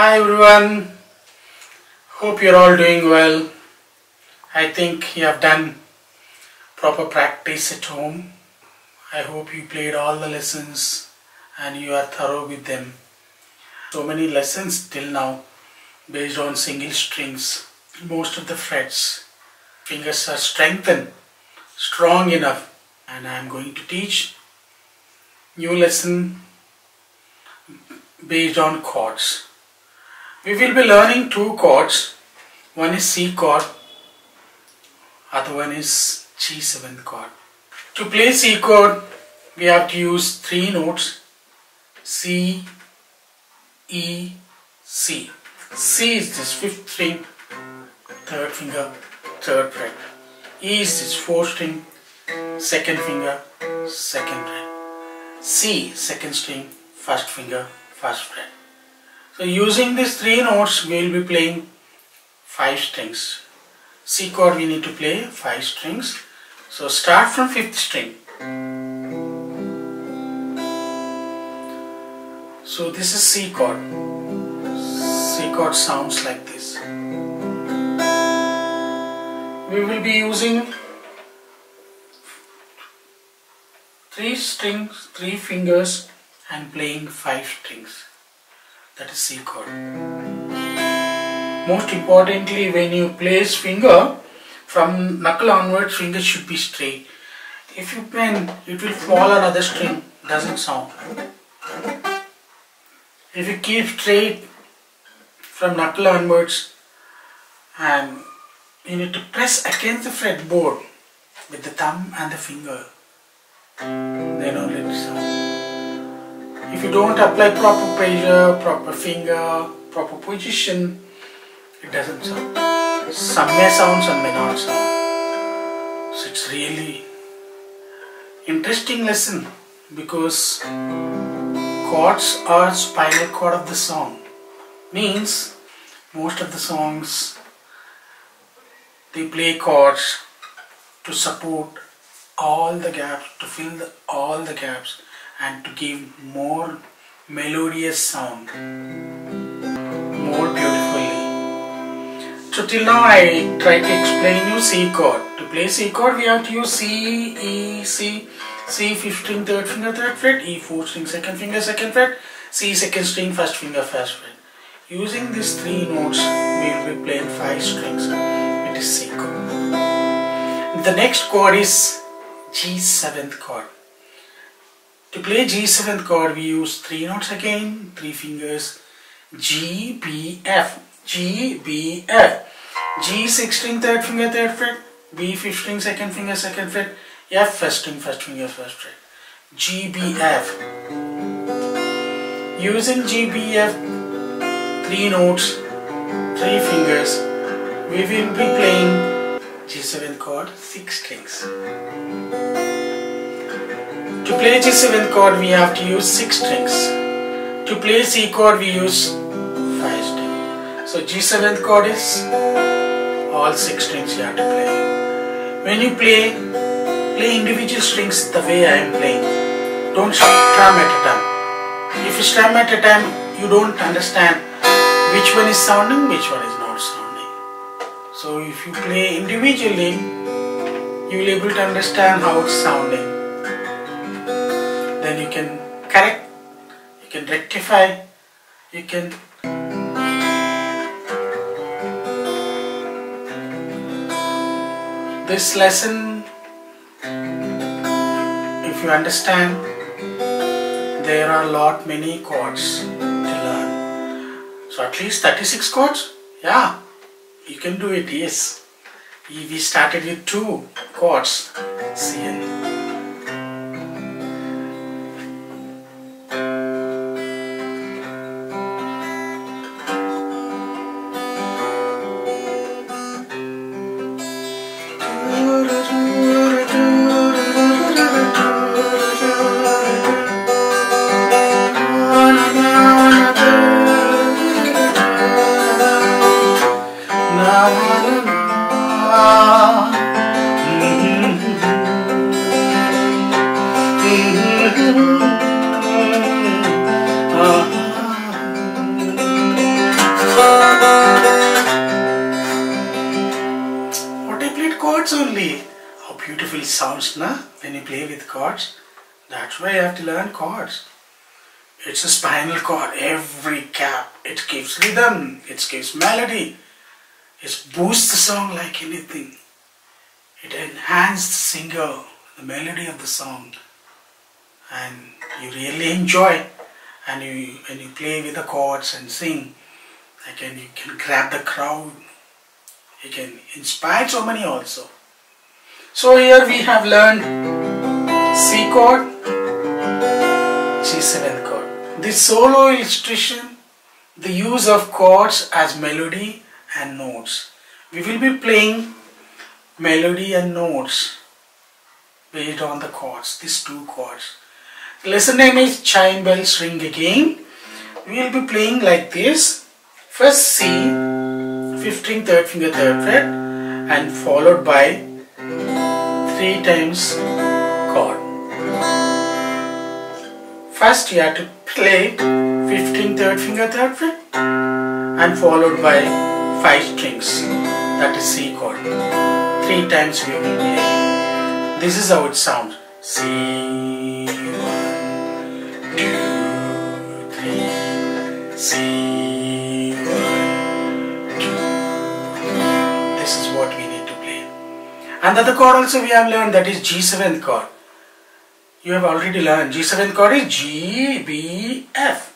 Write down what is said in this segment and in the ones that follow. Hi everyone, hope you're all doing well. I think you have done proper practice at home. I hope you played all the lessons and you are thorough with them. So many lessons till now based on single strings. Most of the frets, fingers are strengthened, strong enough, and I am going to teach new lesson based on chords. We will be learning two chords. One is C chord, other one is G7 chord. To play C chord, we have to use three notes: C, E, C. C is this fifth string, third finger, third fret. E is this fourth string, second finger, second fret. C, second string, first finger, first fret. So using these three notes, we will be playing five strings. C chord we need to play five strings. So start from fifth string. So this is C chord. C chord sounds like this. We will be using three strings, three fingers, and playing five strings. That is C chord. Most importantly, when you place finger, from knuckle onwards, finger should be straight. If you bend, it will fall another string, doesn't sound. If you keep straight from knuckle onwards, and you need to press against the fretboard with the thumb and the finger, then only it sounds. If you don't apply proper pressure, proper finger, proper position, it doesn't sound. Some may sound, some may not sound. So it's really interesting lesson, because chords are spinal chord of the song. Means most of the songs, they play chords to support all the gaps, to fill all the gaps, and to give more melodious sound, more beautifully. So till now I try to explain you C chord. To play C chord, we have to use C, E, C. C, fifth string, third finger, third fret. E, fourth string, second finger, second fret. C, second string, first finger, first fret. Using these three notes, we will be playing five strings. It is C chord. The next chord is G7 chord. To play G7 chord, we use three notes again, three fingers, G, B, F, G, B, F. G, sixth string, third finger, third fret. B, fifth string, second finger, second fret. F, first string, first finger, first fret. G, B, F. Using G, B, F, three notes, three fingers, we will be playing G7 chord, six strings. To play G7 chord, we have to use six strings. To play C chord, we use five strings. So G7 chord is all six strings you have to play. When you play individual strings the way I am playing. Don't strum at a time. If you strum at a time, you don't understand which one is sounding, which one is not sounding. So if you play individually, you will be able to understand how it's sounding. Then you can correct, you can rectify, you can. This lesson, if you understand, there are many chords to learn. So at least 36 chords, yeah, you can do it, yes. We started with two chords, C and E. sounds, na? When you play with chords. That's why you have to learn chords. It's a spinal chord. Every cap, it gives rhythm, it gives melody, it boosts the song like anything. It enhances the singer, the melody of the song, and you really enjoy. And when you play with the chords and sing, again you can grab the crowd. You can inspire so many also. So here we have learned C chord, G7th chord. The solo illustration, the use of chords as melody and notes. We will be playing melody and notes based on the chords, these two chords. Lesson name is Chime Bell String again. We will be playing like this. First C, 5th string, 3rd finger, 3rd fret, and followed by 3 times chord. First you have to play 5th string, 3rd finger, 3rd fret, and followed by 5 strings, that is C chord. 3 times we will play. This is how it sounds. C, 1, 2, 3, C, 1, 2, 3. This is what we need to play. Another chord also we have learned, that is G7th chord. You have already learned G7th chord is G, B, F.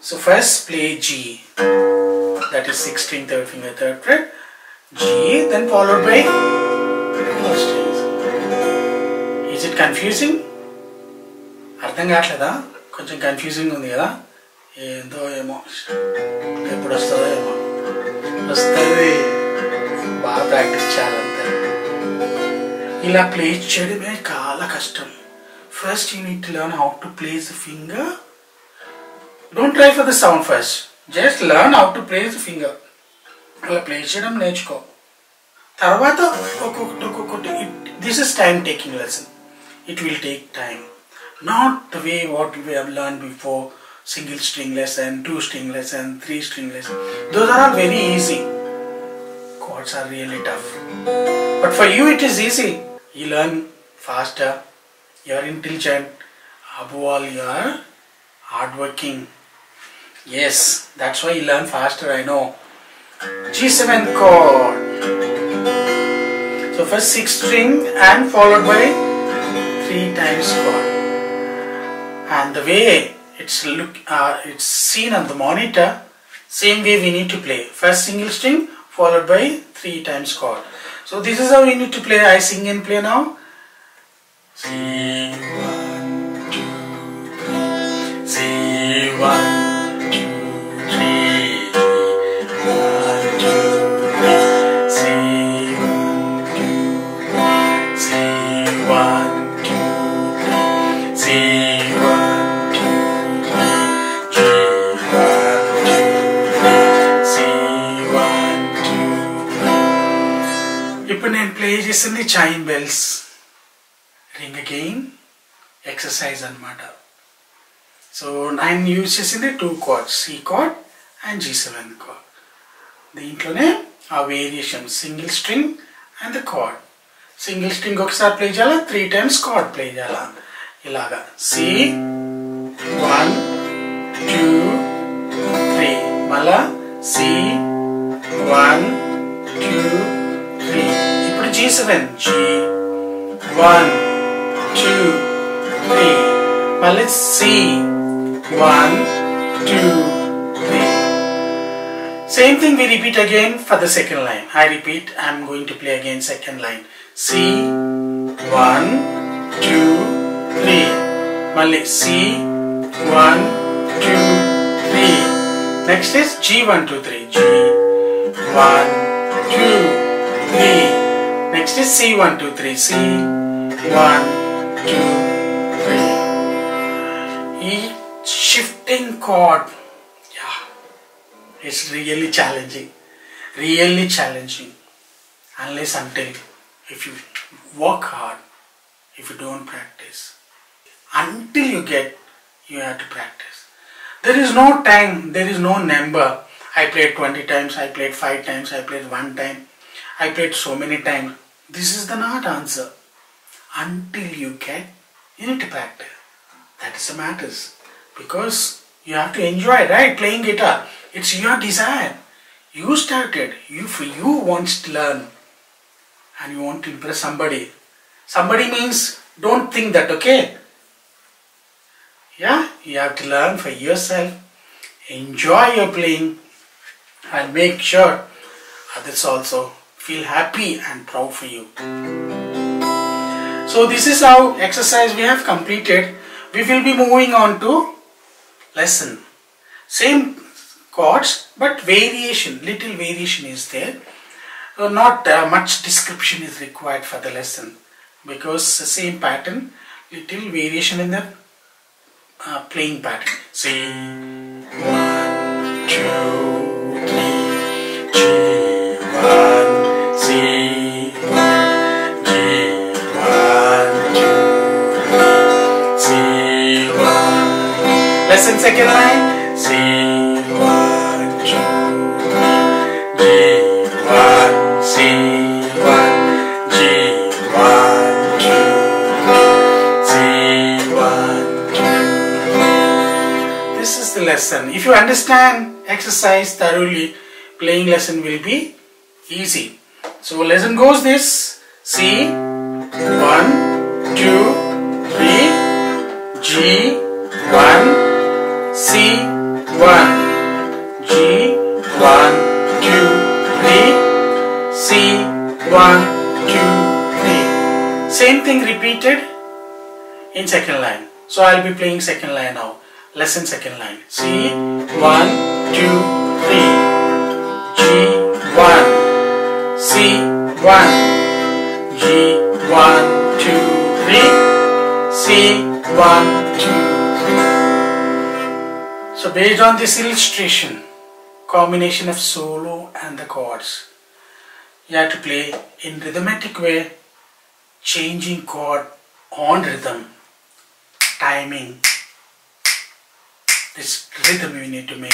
So first play G, that is 6th string, 3rd finger, 3rd fret, G, then followed by 4 strings. Is it confusing? Artham gaatleda, koncham confusing undi kada. Endo emo. Eppudu vastado emo. Vastadi. Baga practice cheyalante. Ila play cheyadame kaala kashtam. First you need to learn how to place the finger. Don't try for the sound first. Just learn how to place the finger. Ila play cheyadam nechuko. Tarvata okkokti. This is time taking lesson. It will take time. Not the way what we have learned before. Single string lesson, 2 string lesson, 3 string lesson. Those are all very easy. Chords are really tough. But for you it is easy. You learn faster. You are intelligent. Above all, you are hardworking. Yes, that's why you learn faster, I know. G7th chord. So first 6th string and followed by 3 times chord. And the way it's seen on the monitor, same way we need to play. First single string followed by 3 times chord. So this is how we need to play. I sing and play now. C 1 2 3 C 1 2 3 1 2 3 C 1 2 C 1 2 3 C 1 2 3 G 1 2 3 C 1 2 3. If you play this in the chime bells. Ring again, exercise and matter. So 9 uses in the 2 chords, C chord and G7 chord. Deentlone are variations, single string and the chord. Single string okasari play cheyala, 3 times chord play cheyala. Ilaga C 1 2 3. Mala C 1 2 3. Ippudu G7 G 1 2 3. Well, let's see. 1 2 3. Same thing we repeat again for the second line. I repeat. I'm going to play again second line. C 1 2 3. Well, let's see. 1 2 3. Next is G 1 2 3. G 1 2 3. Next is C 1 2 3. C 1 2 3. Shifting chord, yeah, it's really challenging, unless until if you work hard, if you don't practice, until you have to practice. There is no time, there is no number. I played 20 times, I played 5 times, I played 1 time, I played so many times. This is the not answer. until you get unity practice. That is the matter. Because you have to enjoy, right? Playing guitar. It's your desire. You started. You want to learn. And you want to impress somebody. Somebody means don't think that, okay? Yeah? You have to learn for yourself. Enjoy your playing. And make sure others also feel happy and proud for you. So this is how exercise we have completed. We will be moving on to lesson. Same chords but variation, little variation is there. So not much description is required for the lesson because the same pattern, little variation in the playing pattern. Say 1, 2, 3, G1, C. Lesson second line, C, 1, 2, 3, G1, C1, G1, 2, C1, 2. This is the lesson. If you understand exercise thoroughly, playing lesson will be easy. So lesson goes this, C, 1, 2, 3, G1, C1, G1, 2, 3, C1, 2, 3. Same thing repeated in second line. So I'll be playing second line now. Lesson second line. C1, 2, 3, G1, C1, G1, 2, 3, C1, 2. So based on this illustration, combination of solo and the chords, you have to play in rhythmic way, changing chord on rhythm, timing, this rhythm you need to make.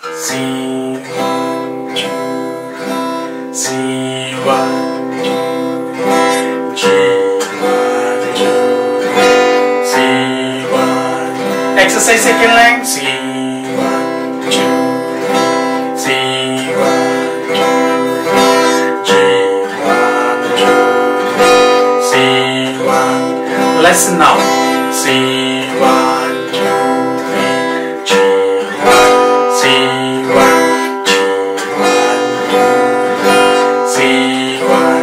C1, 2, C1, 2, G. Exercise second line, C1, 2, C1, 2, G1, 2, C1. Lesson now, C1, 2, 3, G1, C1, G1, 2, C1.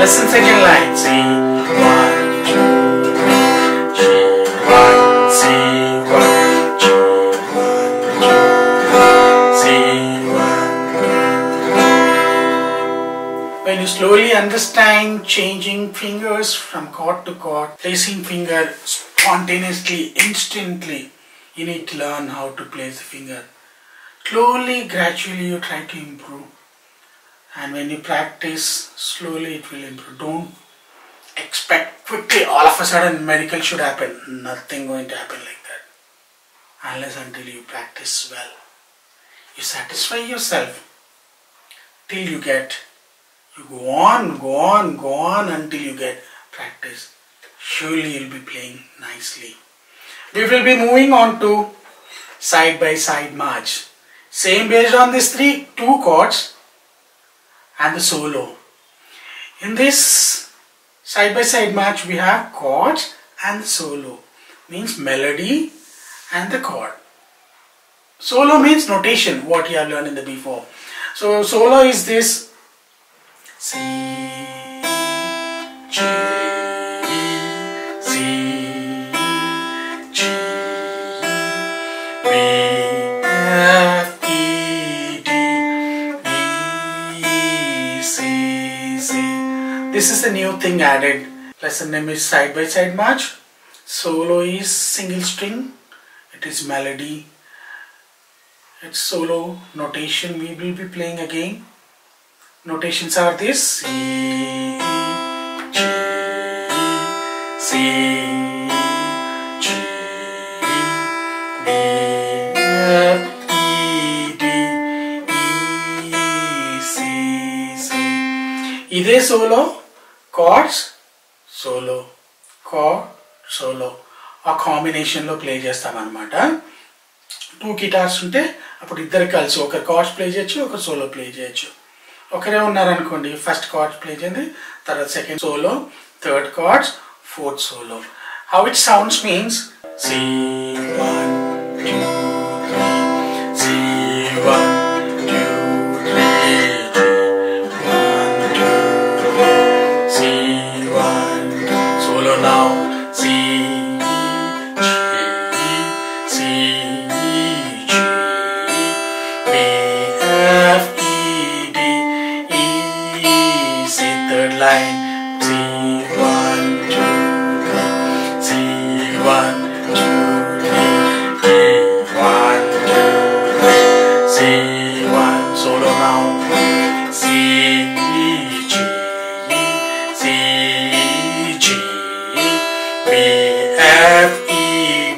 Lesson second line, C1. Slowly understand changing fingers from chord to chord, placing finger spontaneously, instantly. You need to learn how to place the finger. Slowly, gradually you try to improve. And when you practice, slowly it will improve. Don't expect quickly, all of a sudden miracle should happen. Nothing going to happen like that. Unless until you practice well. You satisfy yourself till you get. You go on, go on, go on until you get practice. Surely you'll be playing nicely. We will be moving on to side by side march. Same based on these two chords and the solo. In this side by side march we have chords and the solo. Means melody and the chord. Solo means notation, what you have learned in the before. So solo is this. C, G, C, G, B, F, E, D, E, C, C. This is a new thing added. Lesson name is side by side march. Solo is single string. It is melody. It's solo notation. We will be playing again. Notations are this C, G, C, G, B, F, E, D, E, C, C. Either solo, chords, solo, chord, solo. A combination lo play chestam anamata. Two guitars unte appudu iddaru kalisi oka chords play cheyachu, oka solo play cheyachu. Okare unnaru anukondi, first chords play cheyandi, tarvata second solo, third chords, fourth solo. How it sounds means C 1 2 3, C 1 2 3 2, 1 2 3, C 1 2, solo now, C line, C 1 2 3, C 1 2 3, D 1 2 3, C 1 solo now, C E G, B F E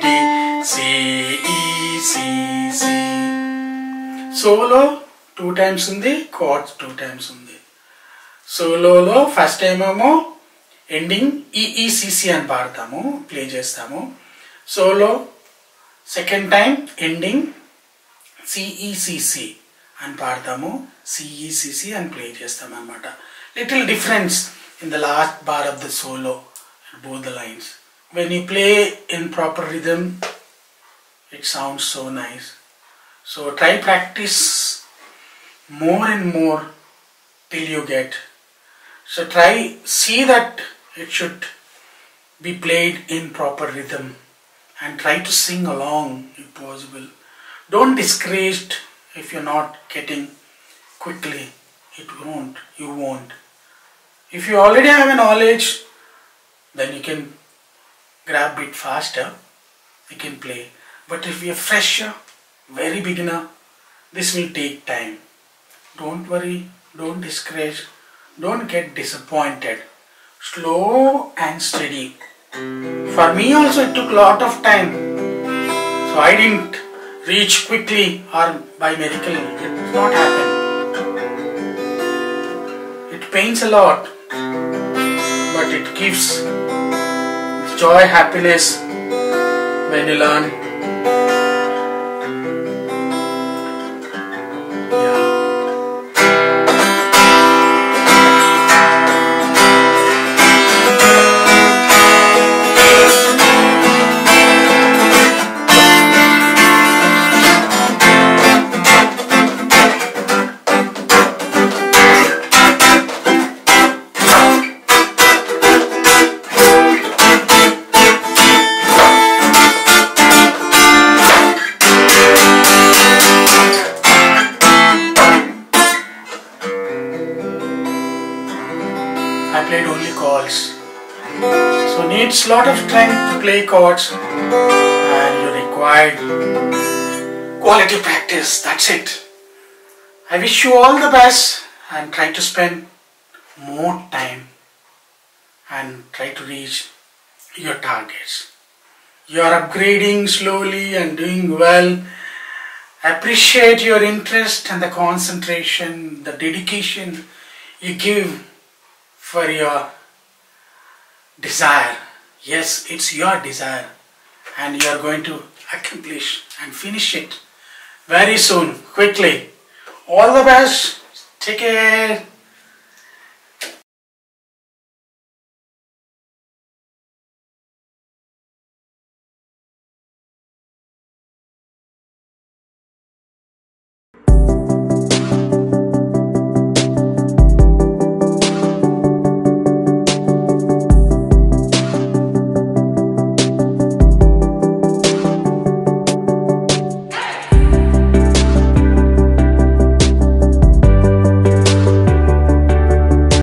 D, C E C. Solo 2 times undi, chords 2 times undi. Solo lo first time amo ending EECC and paartamu, play chestamu. Solo second time ending CECC and paartamu, CECC and play chestam anamata. Little difference in the last bar of the solo at both the lines. When you play in proper rhythm, it sounds so nice. So try practice more and more till you get. So try, see that it should be played in proper rhythm and try to sing along if possible. Don't discourage if you're not getting quickly. You won't. If you already have a knowledge, then you can grab it faster, you can play. But if you're fresher, very beginner, this will take time. Don't worry, don't discourage, don't get disappointed. Slow and steady. For me also it took a lot of time. So I didn't reach quickly or by miracle. It did not happen. It pains a lot, but it gives joy, happiness when you learn. I played only chords, so needs lot of strength to play chords, and you require quality practice. That's it. I wish you all the best and try to spend more time and try to reach your targets. You are upgrading slowly and doing well. Appreciate your interest and the concentration, the dedication you give for your desire. Yes, it's your desire and you are going to accomplish and finish it very soon, quickly. All the best. Take care.